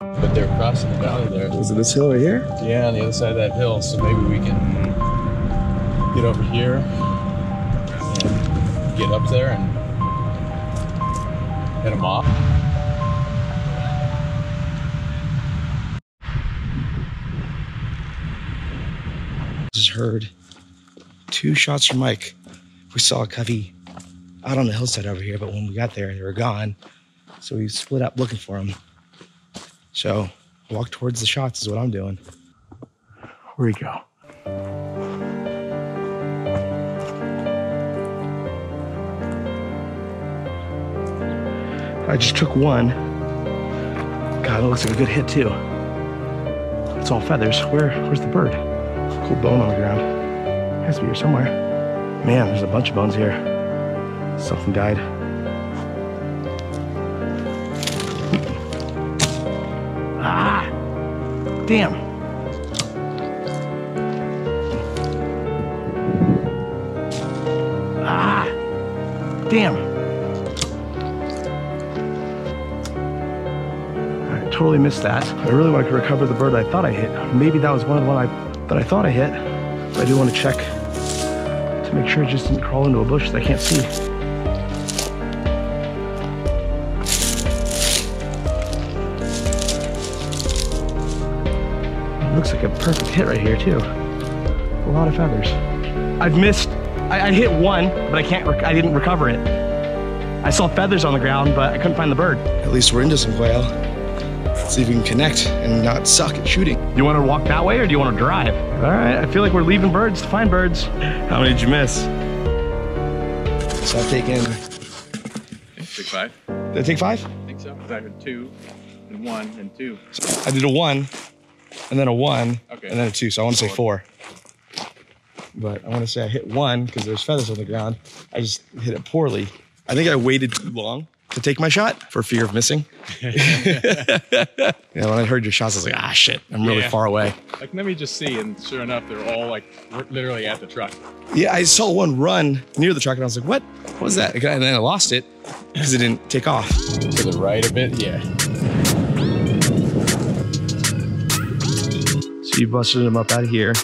But they're crossing the valley there. Is it this hill right here? Yeah, on the other side of that hill. So maybe we can get over here and get up there and hit them off. Just heard two shots from Mike. We saw a covey out on the hillside over here, but when we got there, they were gone. So we split up looking for them. So walk towards the shots is what I'm doing. Here we go. I just took one. God, it looks like a good hit too. It's all feathers. Where's the bird? Cool bone on the ground. Has to be here somewhere. Man, there's a bunch of bones here. Something died. Damn. Damn. I totally missed that. I really want to recover the bird I thought I hit. Maybe that was one of the ones that I thought I hit. But I do want to check to make sure it just didn't crawl into a bush that I can't see. Looks like a perfect hit right here too. A lot of feathers. I've missed, I hit one, but I didn't recover it. I saw feathers on the ground, but I couldn't find the bird. At least we're into some quail. Let's see if we can connect and not suck at shooting. Do you want to walk that way or do you want to drive? All right, I feel like we're leaving birds to find birds. How many did you miss? So I've taken... Take five? Did I take five? I think so, because I did two, and one, and two. So I did a one. And then a one, okay. And then a two, so I want to say four. But I want to say I hit one because there's feathers on the ground. I just hit it poorly. I think I waited too long to take my shot for fear of missing. When I heard your shots, I was like, ah, shit, I'm really far away. Like, let me just see, and sure enough, they're all like literally at the truck. Yeah, I saw one run near the truck, and I was like, what? What was that? And then I lost it because it didn't take off. To the right a bit, yeah. You busted them up out of here.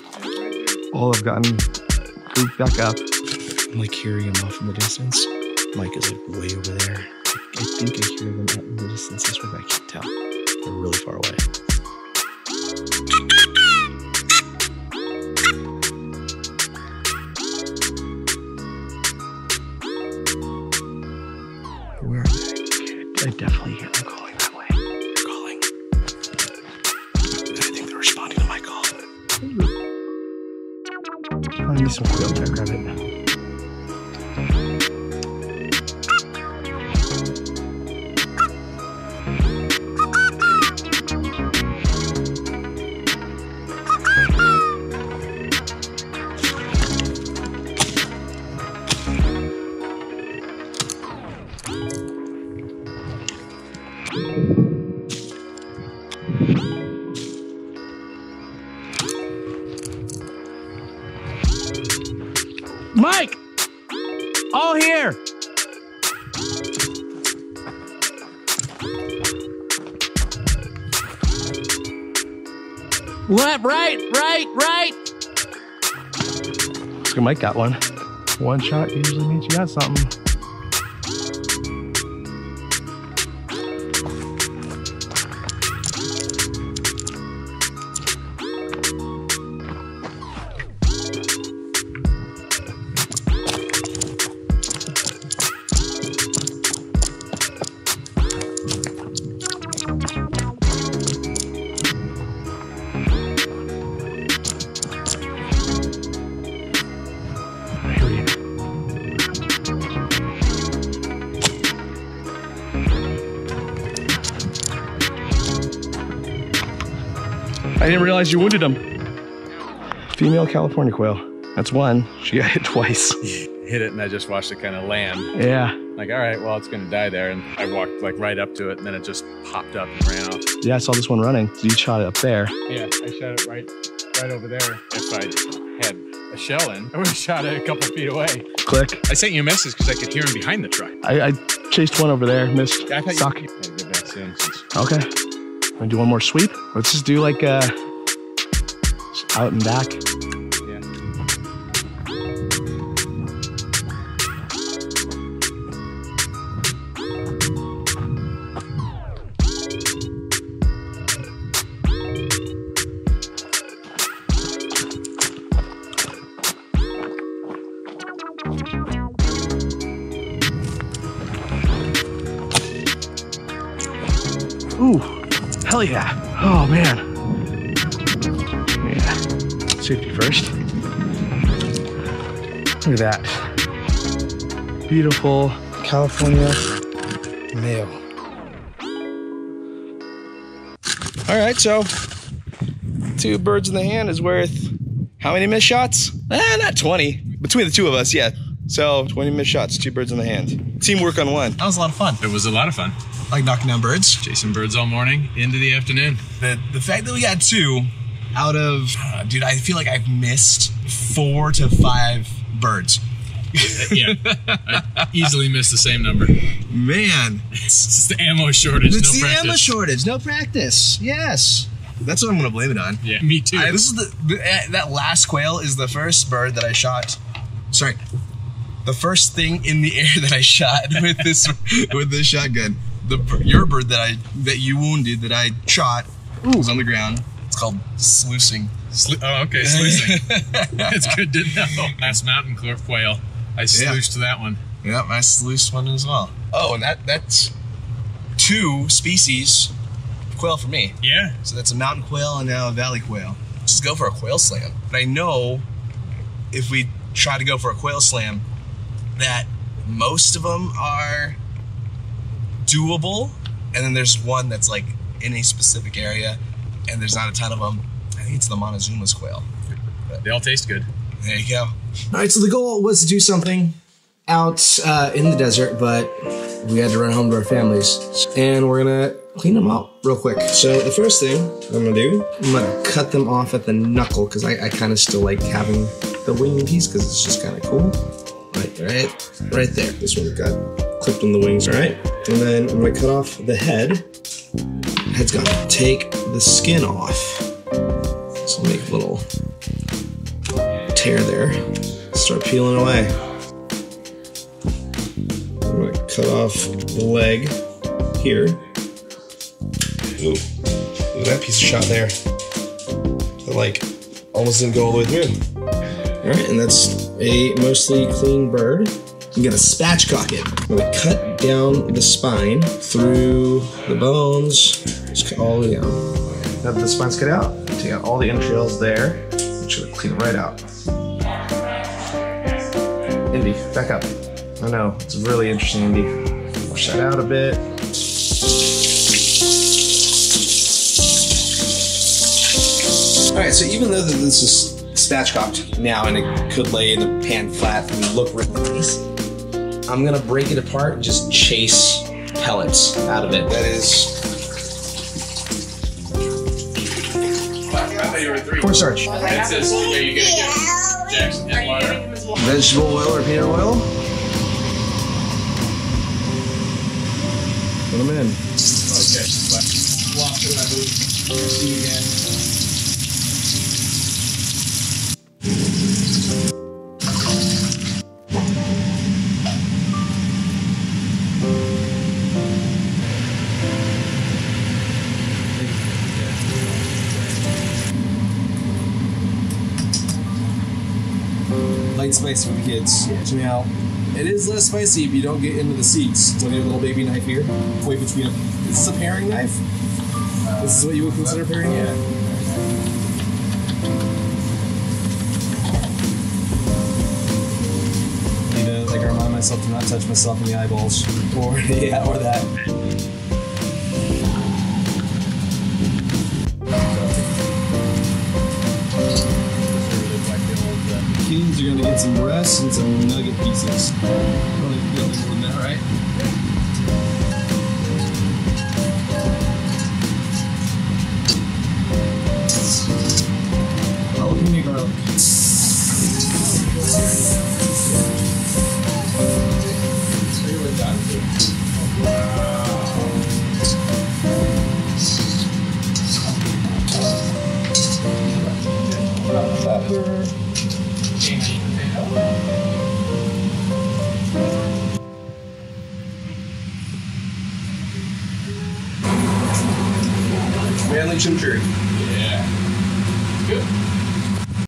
All have gotten grouped back up. I'm like hearing them off in the distance. Mike is like way over there. I think I hear them out in the distance this way, but I can't tell. They're really far away. Where are they? I definitely hear them calling that way. They're calling. I think they're responding. I need some quail there, grab it. Mike, all here. Left, right. Let's go, Mike got one. One shot usually means you got something. I didn't realize you wounded them. Female California quail. That's one. She got hit twice. Hit it and I just watched it kind of land. Yeah. Like, all right, well, it's going to die there. And I walked like right up to it and then it just popped up and ran off. Yeah, I saw this one running. You shot it up there. Yeah, I shot it right over there. If I had a shell in, I would have shot it a couple feet away. Click. I sent you a message because I could hear him behind the truck. I chased one over there, missed. I thought you could get back soon. Okay. Wanna do one more sweep? Let's just do like a out and back. Ooh, hell yeah. Oh man. Yeah. Safety first. Look at that. Beautiful California quail. All right, so 2 birds in the hand is worth how many missed shots? Not 20. Between the two of us, yeah. So 20 missed shots, 2 birds in the hand. Teamwork on one. That was a lot of fun. It was a lot of fun. Like knocking down birds. Chasing birds all morning, into the afternoon. The fact that we got 2 out of, dude, I feel like I've missed 4 to 5 birds. Yeah, I easily missed the same number. Man. It's the ammo shortage, it's no practice. It's the ammo shortage, no practice, yes. That's what I'm gonna blame it on. Yeah, me too. This is that last quail is the first bird that I shot, sorry, the first thing in the air that I shot with this, with this shotgun. Your bird that you wounded, that I shot, was on the ground. It's called sluicing. Oh, okay, sluicing. That's good to know. Last mountain quail, I sluiced that one. Yeah, I sluiced one as well. Oh, and that's 2 species of quail for me. Yeah. So that's a mountain quail and now a valley quail. Just go for a quail slam. But I know if we try to go for a quail slam, that most of them are doable, and then there's one that's like in a specific area, and there's not a ton of them. I think it's the Montezuma's quail. But they all taste good. There you go. All right, so the goal was to do something out in the desert, but we had to run home to our families, and we're gonna clean them up real quick. So the first thing I'm gonna do, I'm gonna cut them off at the knuckle, because I kind of still like having the wing piece, because it's just kind of cool. Right there. This one got clipped on the wings, all right? And then I'm gonna cut off the head. Head's gone. Take the skin off. So make a little tear there. Start peeling away. I'm gonna cut off the leg here. Ooh, look at that piece of shot there. That like almost didn't go all the way through. All right, and that's a mostly clean bird. I'm gonna spatchcock it. I'm gonna cut down the spine through the bones, just cut all the way down. Now that the spine's cut out, take out all the entrails there. I'm just gonna clean it right out. Indy, back up. I know, it's really interesting, Indy. Push that out a bit. All right, so even though this is spatchcocked now and it could lay in the pan flat and look really nice, I'm gonna break it apart and just chase pellets out of it. That is cornstarch. Vegetable oil or peanut oil. Put them in. Okay. Walk through that loop. See you again. Light spice for the kids. Yeah. Now, it is less spicy if you don't get into the seeds. So I have a little baby knife here. Way between them. This is a paring knife. This is what you would consider paring. Yeah. Need to like remind myself to not touch myself in the eyeballs, or yeah, or that. You're going to get some breasts and some nugget pieces. Probably building that, right? Oh, we need garlic. Wow. another change potato. Manly chimchurri.